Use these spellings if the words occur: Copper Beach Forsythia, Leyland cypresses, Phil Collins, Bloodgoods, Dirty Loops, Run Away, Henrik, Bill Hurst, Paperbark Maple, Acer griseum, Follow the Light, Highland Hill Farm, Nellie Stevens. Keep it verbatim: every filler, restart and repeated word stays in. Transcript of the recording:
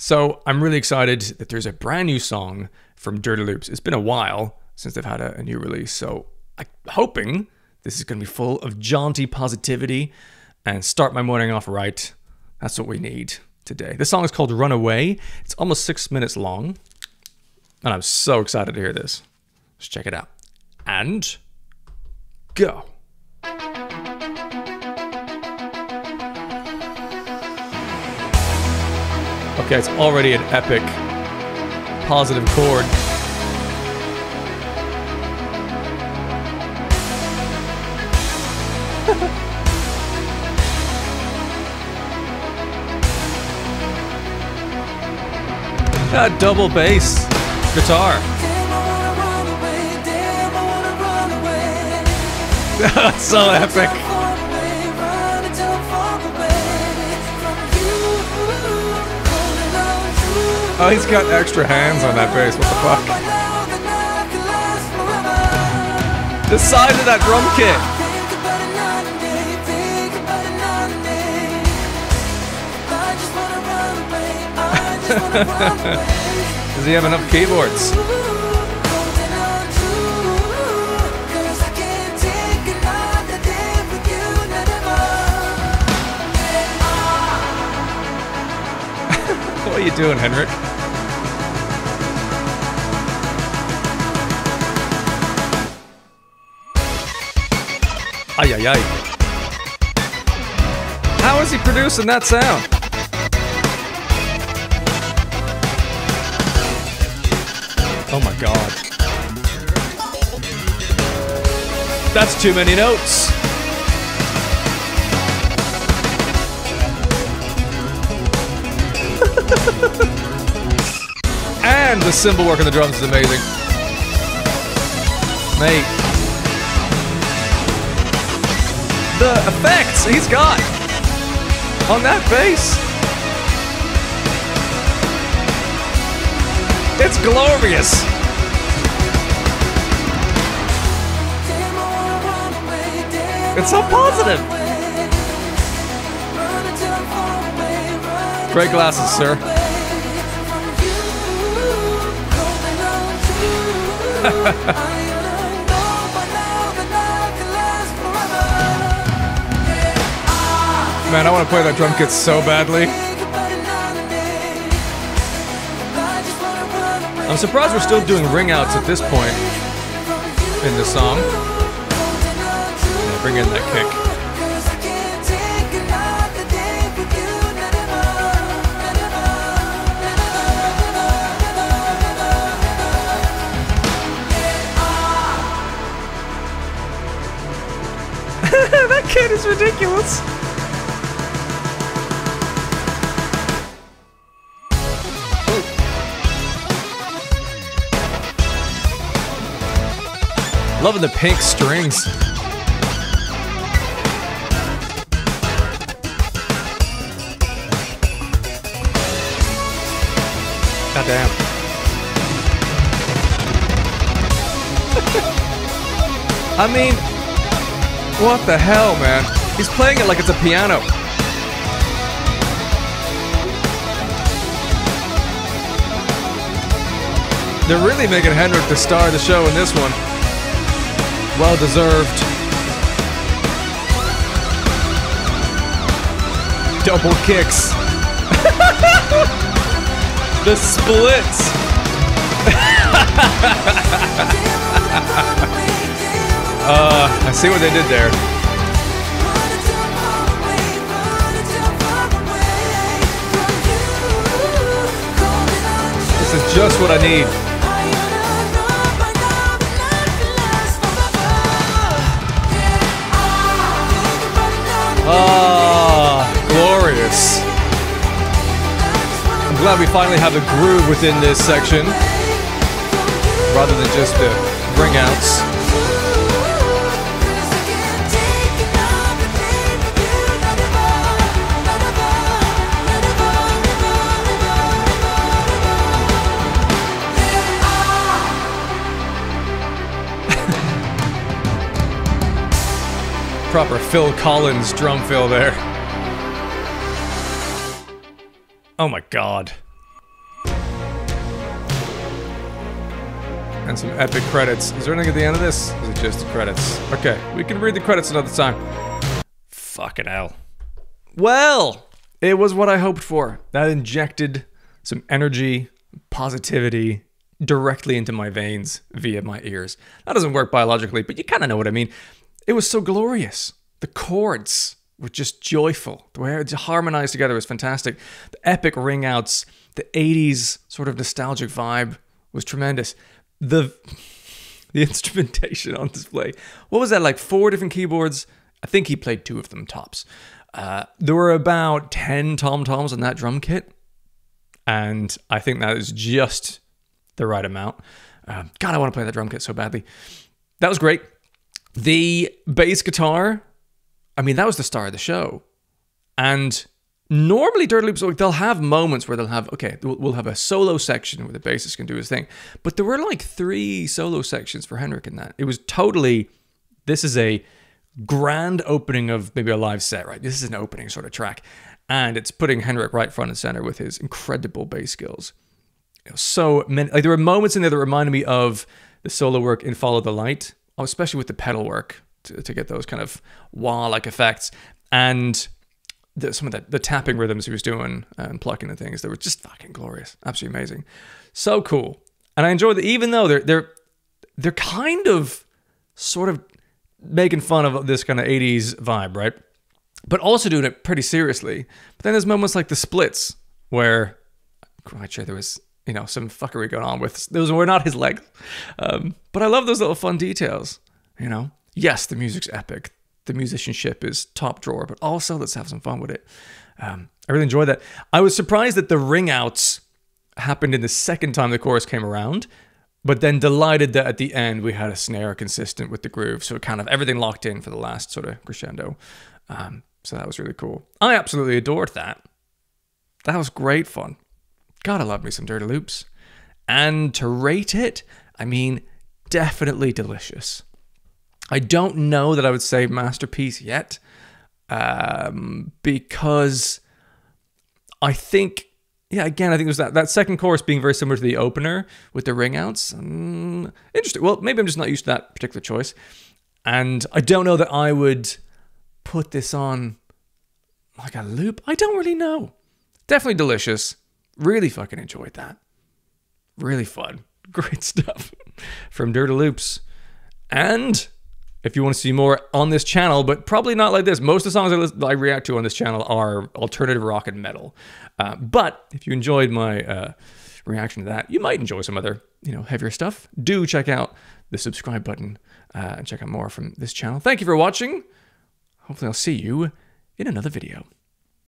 So I'm really excited that there's a brand new song from Dirty Loops. It's been a while since they've had a, a new release, so I'm hoping this is going to be full of jaunty positivity and start my morning off right. That's what we need today. This song is called Run Away. It's almost six minutes long, and I'm so excited to hear this. Let's check it out. And go. Okay, it's already an epic positive chord. That double bass guitar. That's so epic. Oh, he's got extra hands on that bass, what the fuck? The size of that drum kit! Does he have enough keyboards? What are you doing, Henrik? Ay, ay, ay. How is he producing that sound? Oh my god. That's too many notes. And the cymbal work on the drums is amazing. Mate. The effects he's got on that bass. It's glorious. It's so positive. Great glasses, sir. Man, I want to play that drum kit so badly. I'm surprised we're still doing ring outs at this point in the song. Yeah, bring in that kick. That kid is ridiculous. Loving the pink strings. God damn. I mean, what the hell, man? He's playing it like it's a piano. They're really making Henrik the star of the show in this one. Well deserved. Double kicks. The splits. uh, I see what they did there. This is just what I need. Ah, glorious. I'm glad we finally have a groove within this section, rather than just the ring-outs. Proper Phil Collins drum fill there. Oh my god. and some epic credits. Is there anything at the end of this? Is it just the credits? Okay, we can read the credits another time. Fucking hell. Well, it was what I hoped for. That injected some energy, positivity directly into my veins via my ears. That doesn't work biologically, but you kind of know what I mean. It was so glorious. The chords were just joyful. The way it harmonized together was fantastic. The epic ring-outs, the eighties sort of nostalgic vibe was tremendous. The, the instrumentation on display. What was that, like four different keyboards? I think he played two of them tops. Uh, there were about ten tom-toms on that drum kit. And I think that is just the right amount. Um, God, I want to play that drum kit so badly. That was great. The bass guitar, I mean, that was the star of the show. And normally Dirty Loops, they'll have moments where they'll have, okay, we'll have a solo section where the bassist can do his thing. But there were like three solo sections for Henrik in that. It was totally, this is a grand opening of maybe a live set, right? This is an opening sort of track. And it's putting Henrik right front and center with his incredible bass skills. It was so many, like there were moments in there that reminded me of the solo work in Follow the Light, especially with the pedal work to, to get those kind of wah-like effects. And the, some of the, the tapping rhythms he was doing and plucking and things, they were just fucking glorious. Absolutely amazing. So cool. And I enjoyed that, even though they're, they're, they're kind of sort of making fun of this kind of eighties vibe, right? But also doing it pretty seriously. But then there's moments like the splits where I'm quite sure there was, you know, some fuckery going on with, those were not his legs. Um, but I love those little fun details, you know? Yes, the music's epic. The musicianship is top drawer, but also let's have some fun with it. Um, I really enjoyed that. I was surprised that the ring outs happened in the second time the chorus came around, but then delighted that at the end we had a snare consistent with the groove. So it kind of everything locked in for the last sort of crescendo. Um, So that was really cool. I absolutely adored that. That was great fun. Gotta love me some Dirty Loops. And to rate it, I mean, definitely delicious. I don't know that I would say masterpiece yet, um, because I think, yeah, again, I think there's that, that second chorus being very similar to the opener with the ring outs. Um, interesting. Well, maybe I'm just not used to that particular choice. And I don't know that I would put this on like a loop. I don't really know. Definitely delicious. Really fucking enjoyed that. Really fun. Great stuff from Dirty Loops. And if you want to see more on this channel, but probably not like this. Most of the songs I, I react to on this channel are alternative rock and metal. Uh, but if you enjoyed my uh, reaction to that, you might enjoy some other, you know, heavier stuff. Do check out the subscribe button uh, and check out more from this channel. Thank you for watching. Hopefully I'll see you in another video.